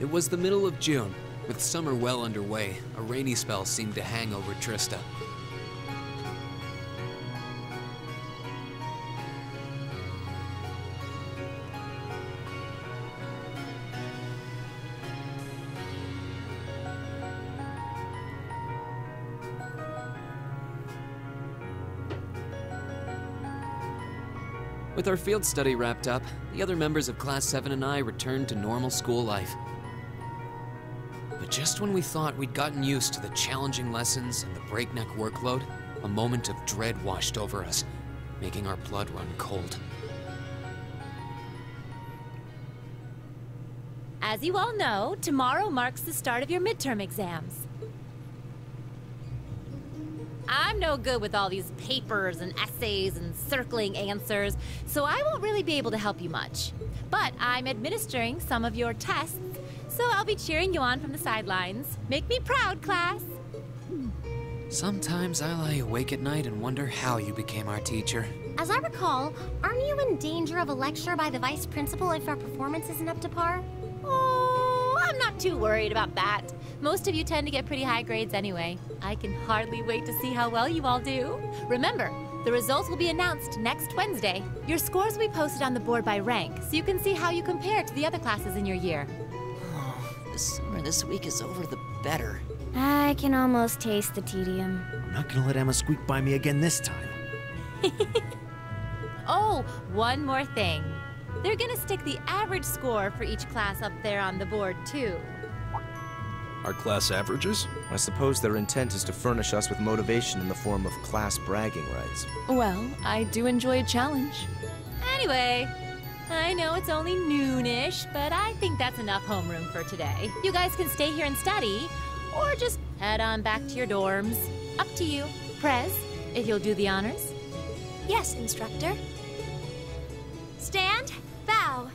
It was the middle of June. With summer well underway, a rainy spell seemed to hang over Trista. With our field study wrapped up, the other members of Class VII and I returned to normal school life. But just when we thought we'd gotten used to the challenging lessons and the breakneck workload, a moment of dread washed over us, making our blood run cold. As you all know, tomorrow marks the start of your midterm exams. I'm no good with all these papers and essays and circling answers, so I won't really be able to help you much. But I'm administering some of your tests, so I'll be cheering you on from the sidelines. Make me proud, class! Sometimes I lie awake at night and wonder how you became our teacher. As I recall, aren't you in danger of a lecture by the vice principal if our performance isn't up to par? Oh, I'm not too worried about that. Most of you tend to get pretty high grades anyway. I can hardly wait to see how well you all do. Remember, the results will be announced next Wednesday. Your scores will be posted on the board by rank, so you can see how you compare to the other classes in your year. Oh, the sooner this week is over, the better. I can almost taste the tedium. I'm not gonna let Emma squeak by me again this time. Oh, one more thing. They're gonna stick the average score for each class up there on the board, too. Our class averages? I suppose their intent is to furnish us with motivation in the form of class bragging rights. Well, I do enjoy a challenge. Anyway, I know it's only noonish, but I think that's enough homeroom for today. You guys can stay here and study, or just head on back to your dorms. Up to you. Prez, if you'll do the honors. Yes, instructor. Stand, bow.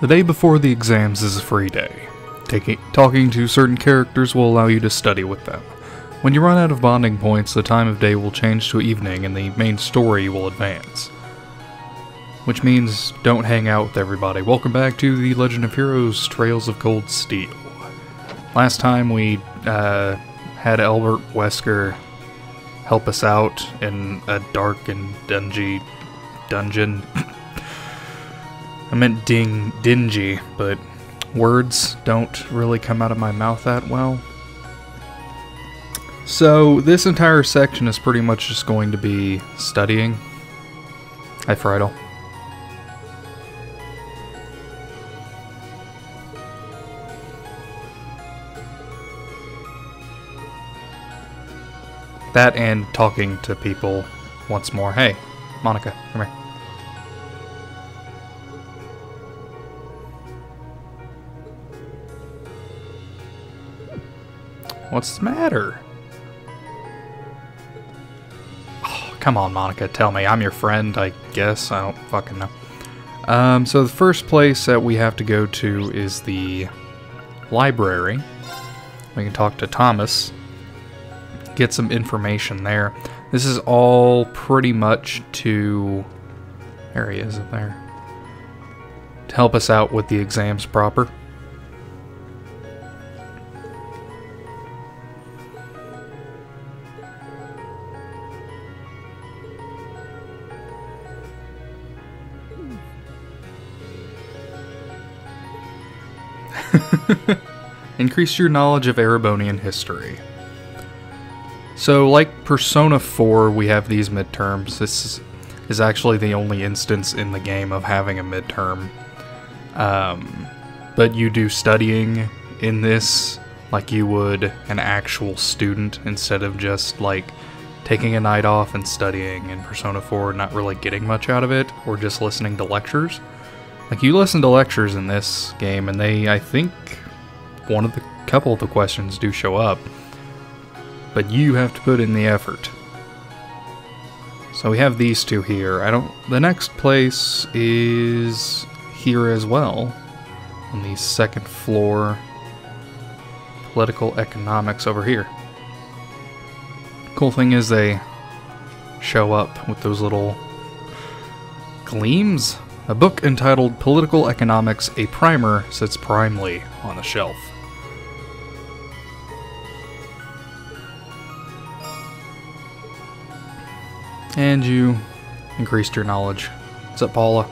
The day before the exams is a free day. Talking to certain characters will allow you to study with them. When you run out of bonding points, the time of day will change to evening and the main story will advance. Which means don't hang out with everybody. Welcome back to the Legend of Heroes Trails of Cold Steel. Last time we had Albert Wesker help us out in a dark and dingy dungeon. I meant dingy, but words don't really come out of my mouth that well. So this entire section is pretty much just going to be studying. Hi, Friedel. That and talking to people once more. Hey, Monica, come here. What's the matter? Oh, come on, Monica, tell me. I'm your friend, I guess. I don't fucking know. So the first place that we have to go to is the library. We can talk to Thomas. Get some information there. This is all pretty much to... There he is up there. to help us out with the exams proper. Increase your knowledge of Erebonian history. So, like Persona 4, we have these midterms. This is actually the only instance in the game of having a midterm. But you do studying in this like you would an actual student instead of just, like, taking a night off and studying in Persona 4 and not really getting much out of it, or just listening to lectures. Like, you listen to lectures in this game, and they, I think, couple of the questions do show up, but you have to put in the effort. So we have these two here. The next place is here as well, on the second floor. Political economics over here. Cool thing is they show up with those little gleams. A book entitled Political Economics, a Primer, sits primely on the shelf. And you increased your knowledge. What's up, Paula?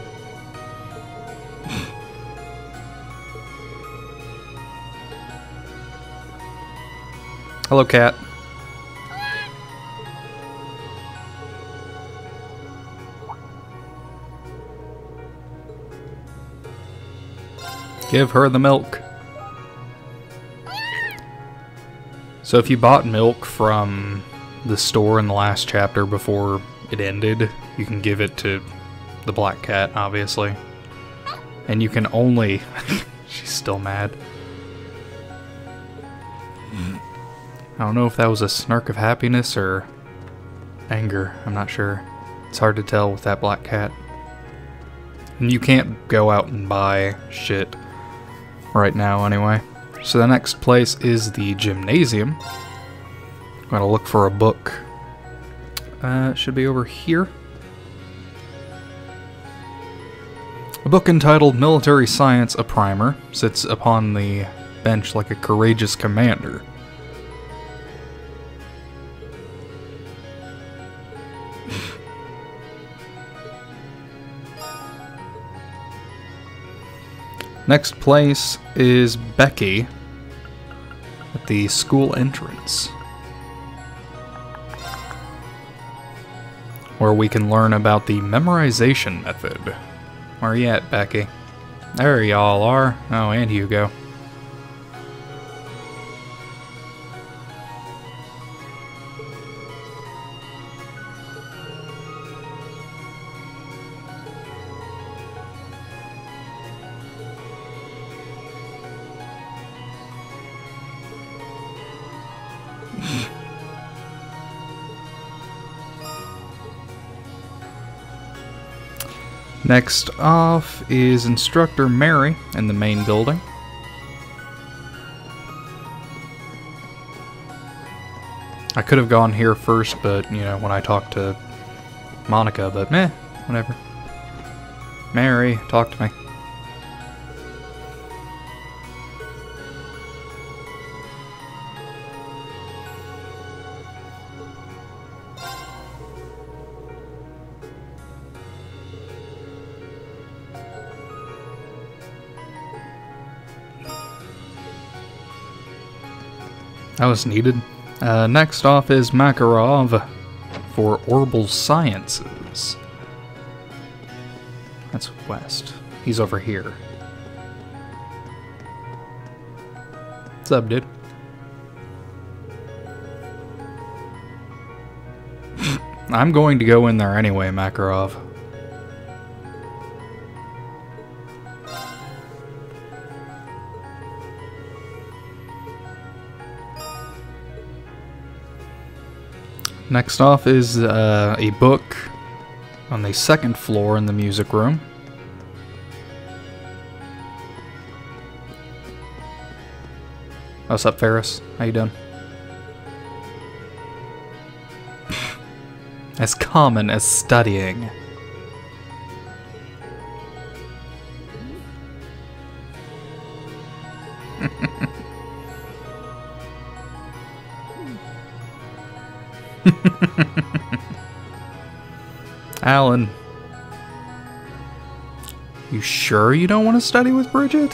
Hello, cat. Give her the milk. So if you bought milk from the store in the last chapter before it ended, you can give it to the black cat, obviously. And you can only... She's still mad. I don't know if that was a snark of happiness or anger. I'm not sure. It's hard to tell with that black cat. And you can't go out and buy shit right now, anyway. So the next place is the gymnasium. I'm gonna look for a book. It should be over here. A book entitled Military Science, a Primer, sits upon the bench like a courageous commander. Next place is Becky at the school entrance, where we can learn about the memorization method. Where are you at, Becky? There y'all are. Oh, and Hugo. Next off is Instructor Mary in the main building. I could have gone here first, but, you know, when I talked to Monica, but meh, whatever. Mary, talk to me. That was needed. Next off is Makarov for Orbal Sciences. That's West. He's over here. What's up, dude? I'm going to go in there anyway, Makarov. Next off is a book on the second floor in the music room. What's up, Ferris? How you doing? As common as studying. Alan. You sure you don't want to study with Bridget?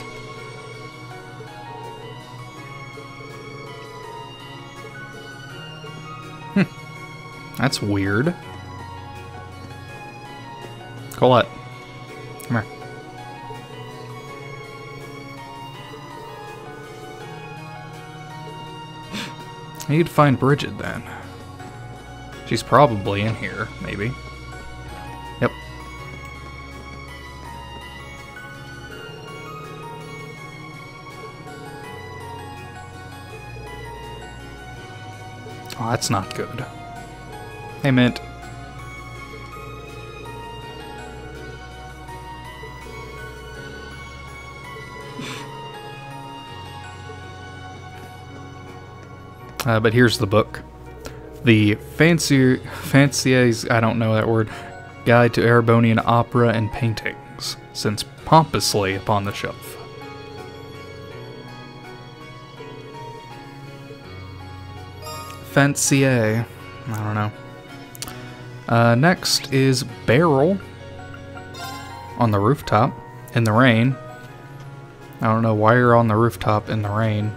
Hm. That's weird. Colette. Come here. I need to find Bridget then. She's probably in here, maybe. Yep. Oh, that's not good. Hey, Mint. But here's the book. The Fancier's, I don't know that word, Guide to Erebonian Opera and Paintings, since pompously upon the shelf. Fancier, I don't know. Next is Barrel on the rooftop in the rain. I don't know why you're on the rooftop in the rain.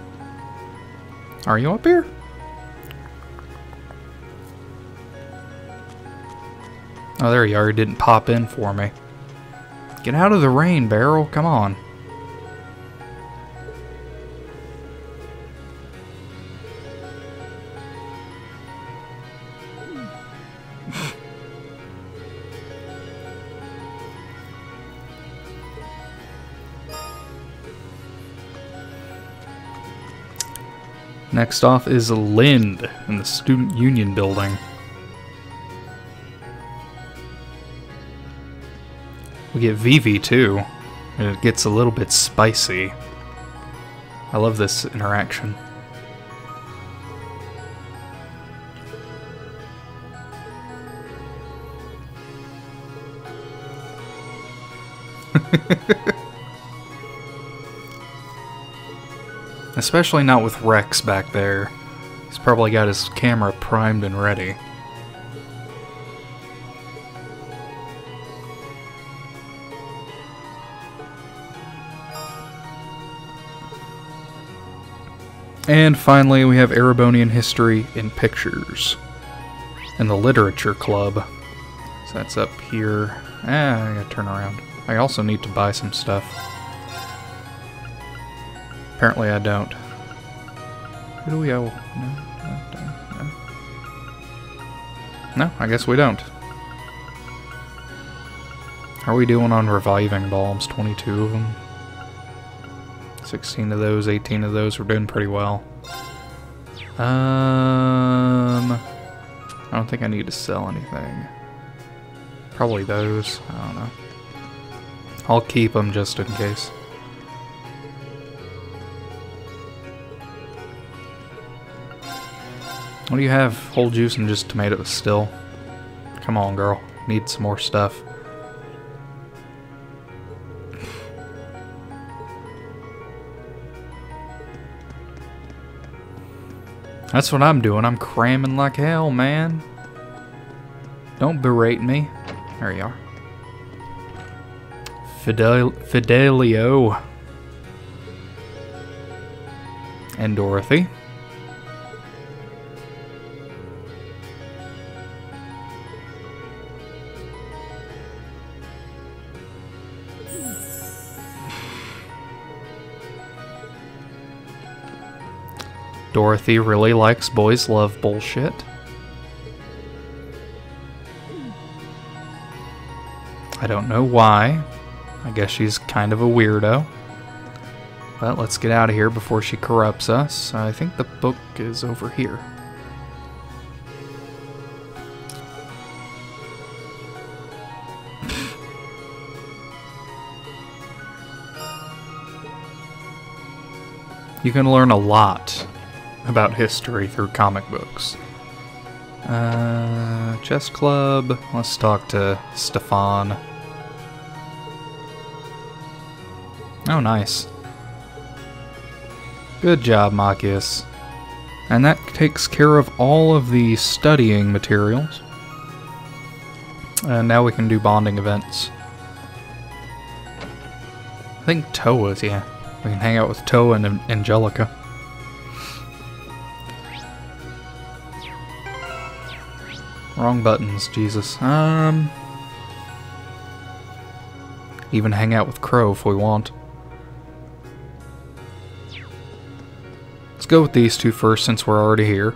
Are you up here? Oh, there you are. It didn't pop in for me. Get out of the rain, Barrel. Come on. Next off is Lind in the Student Union building. We get Vivi too, and it gets a little bit spicy. I love this interaction. Especially not with Rex back there. He's probably got his camera primed and ready. And finally, we have Erebonian History in Pictures. And the Literature Club. So that's up here. Ah, I gotta turn around. I also need to buy some stuff. Apparently I don't. Who do we owe? No, I guess we don't. How are we doing on reviving bulbs? 22 of them. 16 of those, 18 of those, we're doing pretty well. I don't think I need to sell anything. Probably those, I don't know. I'll keep them just in case. What do you have? Whole juice and just tomatoes still? Come on, girl. Need some more stuff. That's what I'm doing. I'm cramming like hell, man. Don't berate me. There you are. Fidelio. And Dorothy. Dorothy really likes boys love bullshit. I don't know why. I guess she's kind of a weirdo. But let's get out of here before she corrupts us. I think the book is over here. You can learn a lot about history through comic books. Chess club. Let's talk to Stefan. Oh, nice. Good job, Machias. And that takes care of all of the studying materials. And now we can do bonding events. I think Toa's, yeah. We can hang out with Toa and Angelica. Wrong buttons, Jesus. Even hang out with Crow if we want. Let's go with these two first since we're already here.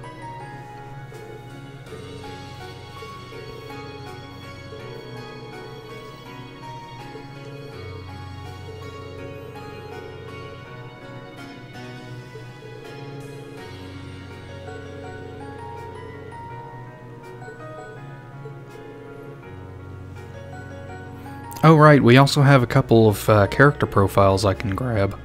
Oh right, we also have a couple of character profiles I can grab.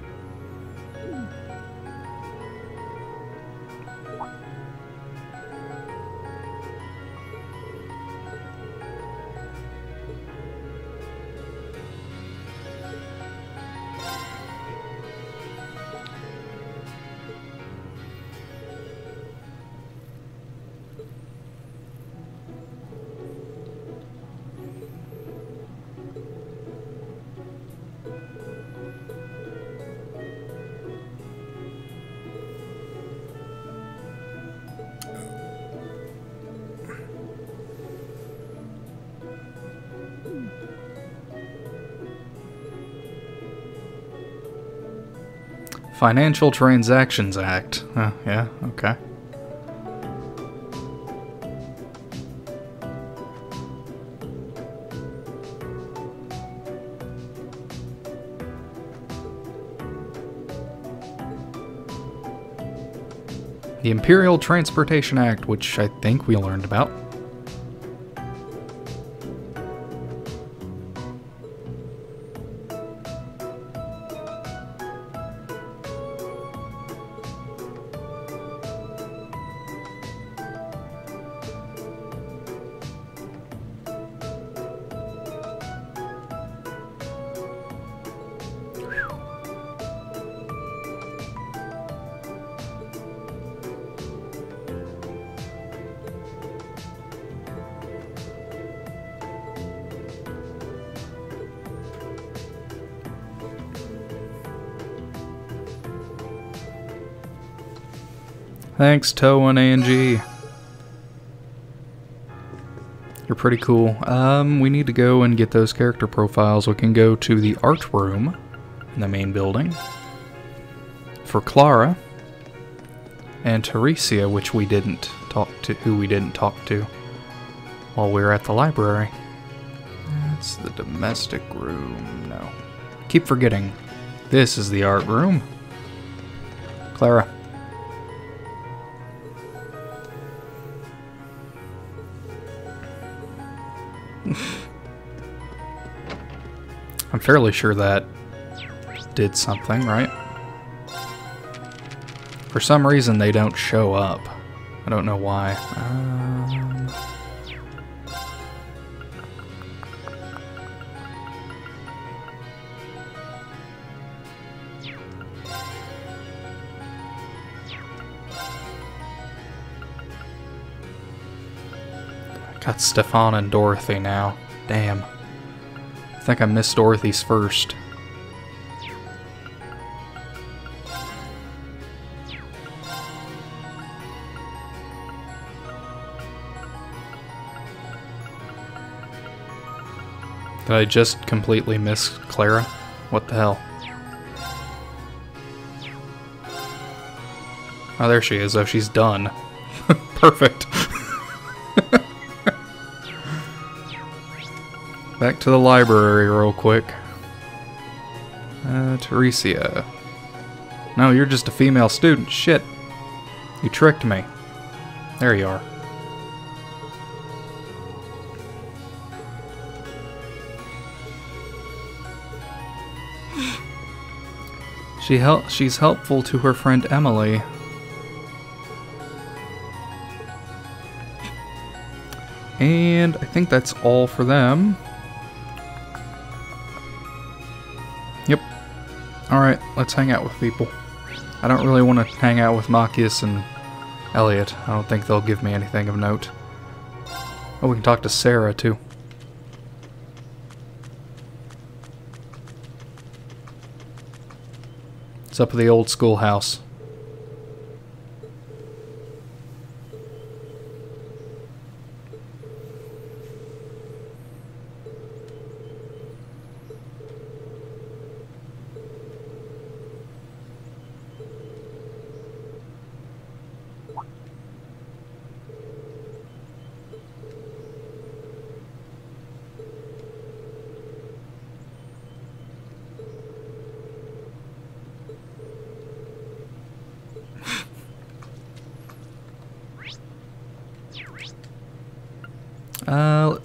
Financial Transactions Act. Yeah, okay. The Imperial Transportation Act, which I think we learned about. Thanks, Toe and Angie. You're pretty cool. We need to go and get those character profiles. We can go to the art room in the main building for Clara and Teresia, which we didn't talk to, who we didn't talk to while we were at the library. That's the domestic room. No. Keep forgetting. This is the art room. Clara. I'm fairly sure that did something, right? For some reason, they don't show up. I don't know why. Got Stefan and Dorothy now. Damn. I think I missed Dorothy's first. Did I just completely miss Clara? What the hell? Oh, there she is. Oh, she's done. Perfect. Back to the library real quick. Teresia. No, you're just a female student. Shit. You tricked me. There you are. She's helpful to her friend Emily. And I think that's all for them. Alright, let's hang out with people. I don't really want to hang out with Machias and Elliot. I don't think they'll give me anything of note. Oh, we can talk to Sarah, too. It's up at the old schoolhouse.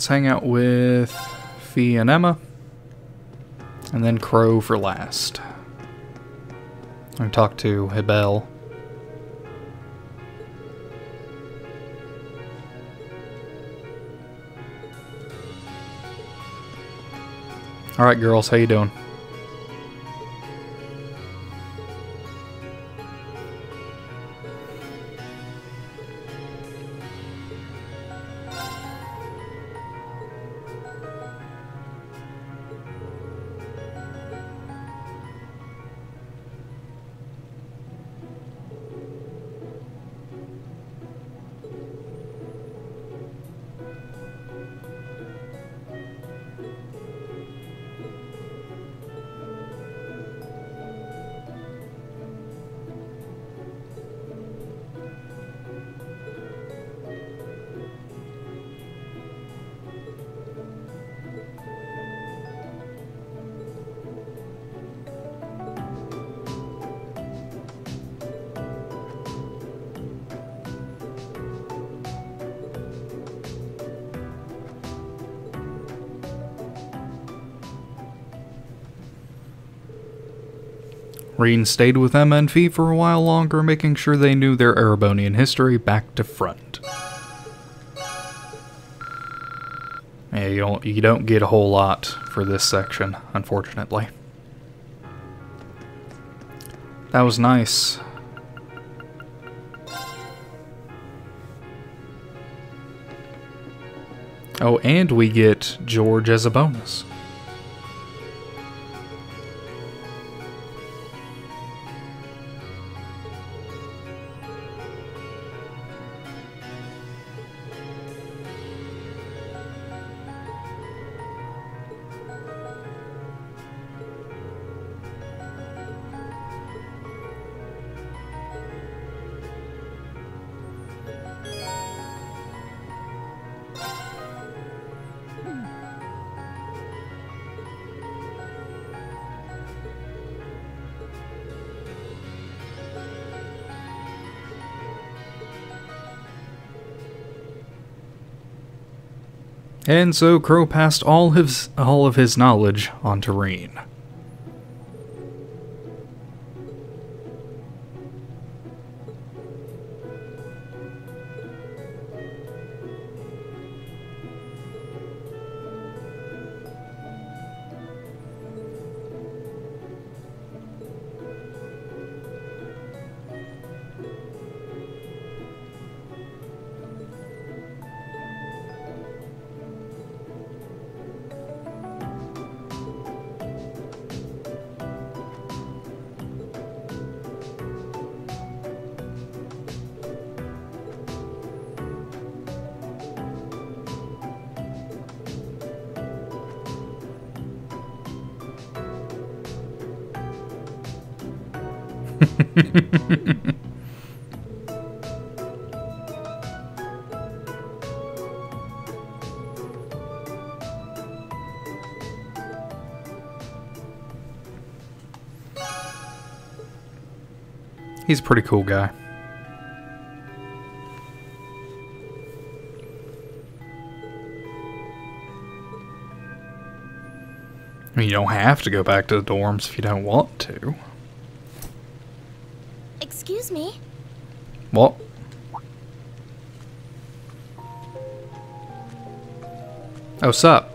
Let's hang out with Fee and Emma, and then Crow for last. I'm gonna talk to Hebel. All right, girls, how you doing? Reen stayed with Emma and Fee for a while longer, making sure they knew their Erebonian history back to front. Yeah, you don't get a whole lot for this section, unfortunately. That was nice. Oh, and we get George as a bonus. And so Crow passed all of his knowledge on to Reen. He's a pretty cool guy. I mean, you don't have to go back to the dorms if you don't want to. Excuse me? What? Oh, sup?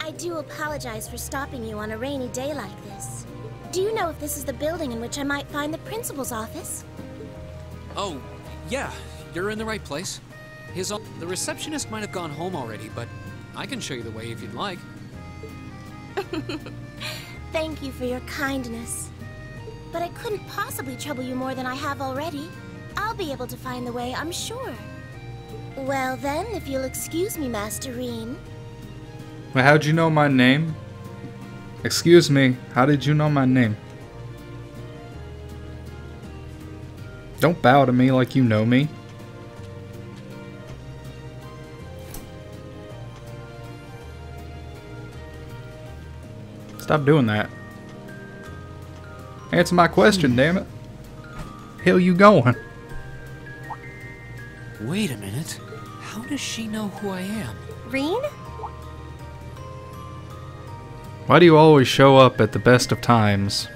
I do apologize for stopping you on a rainy day like this. Do you know if this is the building in which I might find the principal's office? Oh, yeah. You're in the right place. The receptionist might have gone home already, but I can show you the way if you'd like. Thank you for your kindness. But I couldn't possibly trouble you more than I have already. I'll be able to find the way, I'm sure. Well then, if you'll excuse me, Master Reen. Well, how'd you know my name? Excuse me, how did you know my name? Don't bow to me like you know me. Stop doing that. Answer my question, damn it. Hell you going? Wait a minute. How does she know who I am? Reen? Why do you always show up at the best of times?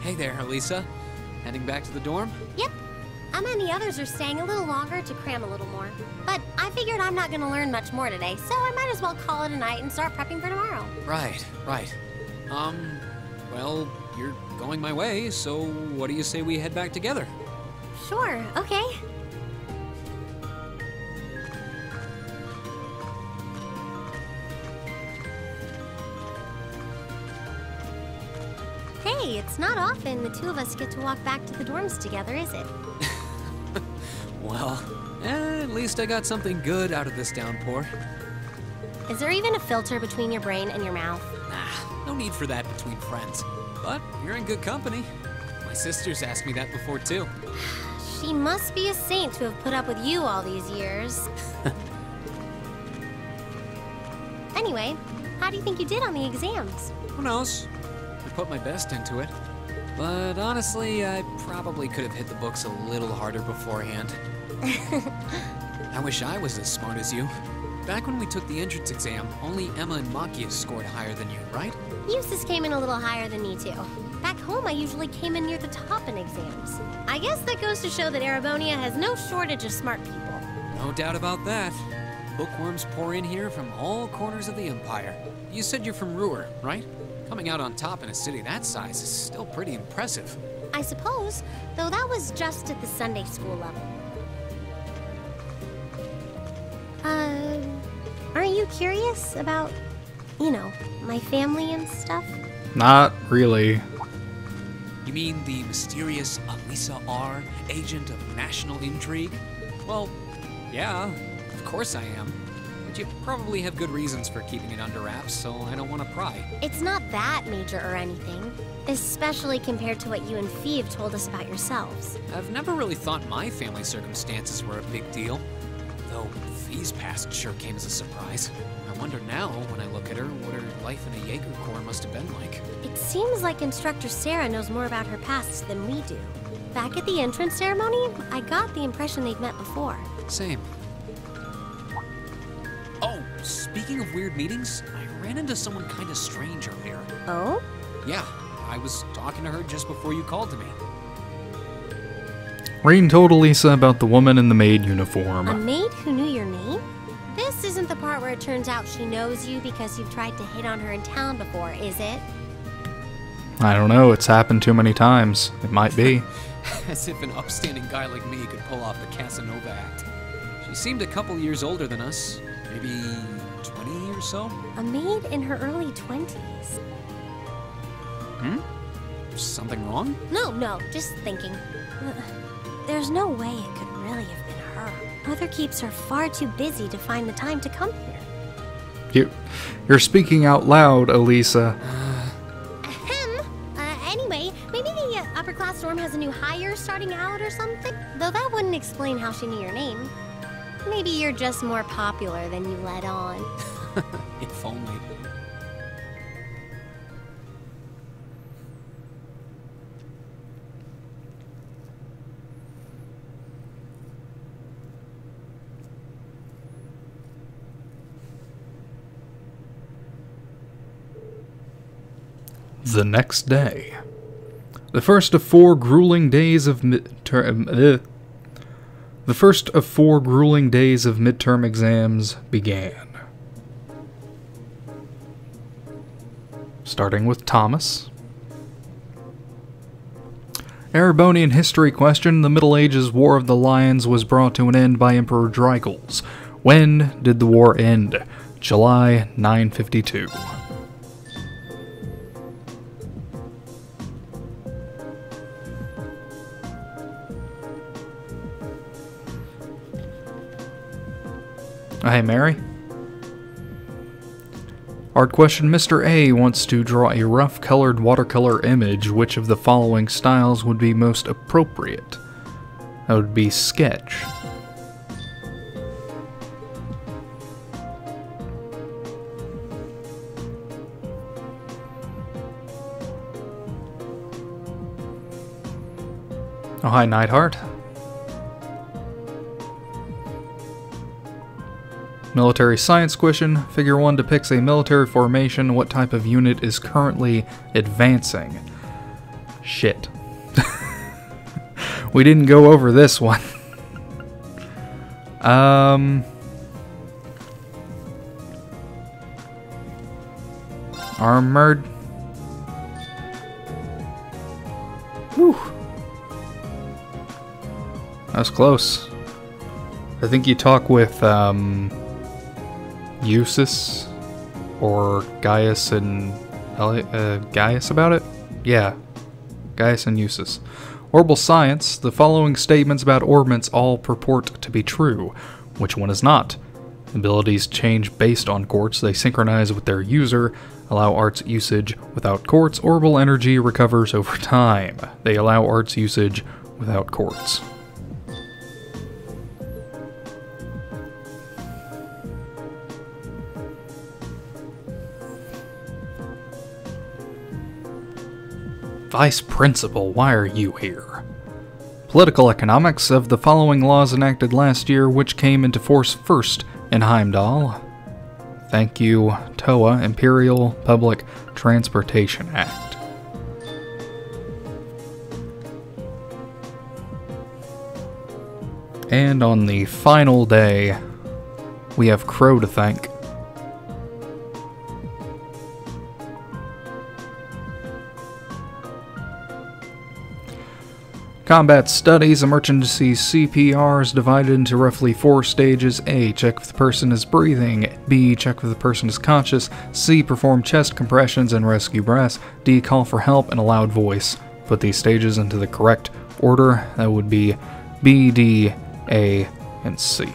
Hey there, Elisa. Heading back to the dorm? Yep. I'm and the others are staying a little longer to cram a little more. But I figured I'm not gonna learn much more today, so I might as well call it a night and start prepping for tomorrow. Right, right. Well, you're going my way, so what do you say we head back together? Sure, okay. Hey, it's not often the two of us get to walk back to the dorms together, is it? Well, at least I got something good out of this downpour. Is there even a filter between your brain and your mouth? Nah, no need for that between friends. But you're in good company. My sister's asked me that before, too. She must be a saint to have put up with you all these years. Anyway, how do you think you did on the exams? Who knows? I put my best into it. But honestly, I probably could have hit the books a little harder beforehand. I wish I was as smart as you. Back when we took the entrance exam, only Emma and Makia scored higher than you, right? Eustace came in a little higher than me, too. Back home, I usually came in near the top in exams. I guess that goes to show that Erebonia has no shortage of smart people. No doubt about that. Bookworms pour in here from all corners of the Empire. You said you're from Ruhr, right? Coming out on top in a city that size is still pretty impressive. I suppose, though that was just at the Sunday school level. Aren't you curious about, you know, my family and stuff? Not really. You mean the mysterious Elisa R., agent of national intrigue? Well, yeah, of course I am. You probably have good reasons for keeping it under wraps, so I don't want to pry. It's not that major or anything, especially compared to what you and Phoebe told us about yourselves. I've never really thought my family circumstances were a big deal, though Phoebe's past sure came as a surprise. I wonder now, when I look at her, what her life in a Jaeger Corps must have been like. It seems like Instructor Sarah knows more about her past than we do. Back at the entrance ceremony, I got the impression they'd met before. Same. Speaking of weird meetings, I ran into someone kind of strange earlier. Oh? Yeah, I was talking to her just before you called to me. Reen told Elisa about the woman in the maid uniform. A maid who knew your name? This isn't the part where it turns out she knows you because you've tried to hit on her in town before, is it? I don't know. It's happened too many times. It might be. As if an upstanding guy like me could pull off the Casanova act. She seemed a couple years older than us. Maybe 20 or so? A maid in her early 20s. Something wrong? No, just thinking. There's no way it could really have been her. Mother keeps her far too busy to find the time to come here. You're speaking out loud, Elisa. Anyway, maybe the upper class dorm has a new hire starting out or something? Though that wouldn't explain how she knew your name. Maybe you're just more popular than you let on. If only. The next day. The first of four grueling days of midterm. The first of four grueling days of midterm exams began. starting with Thomas. Erebonian history question. The Middle Ages War of the Lions was brought to an end by Emperor Dreikels. When did the war end? July 952. Hey, Mary. Art question. Mr. A wants to draw a rough colored watercolor image. Which of the following styles would be most appropriate? That would be sketch. Oh, hi, Nightheart. Military science question. Figure 1 depicts a military formation. What type of unit is currently advancing? Shit. We didn't go over this one. Armored. Whew. That was close. I think you talk with, Eusis or Gaius and Gaius about it? Yeah, Gaius and Eusis. Orbal science. The following statements about orbments all purport to be true. Which one is not? Abilities change based on quartz. They synchronize with their user. Allow arts usage without quartz. Orbal energy recovers over time. They allow arts usage without quartz. Vice Principal, why are you here? Political economics. Of the following laws enacted last year, which came into force first in Heimdall? Thank you, TOA, Imperial Public Transportation Act. And on the final day, we have Crow to thank. Combat studies. Emergency CPR is divided into roughly 4 stages. A. Check if the person is breathing. B. Check if the person is conscious. C. Perform chest compressions and rescue breaths. D. Call for help in a loud voice. Put these stages into the correct order. That would be B, D, A, and C.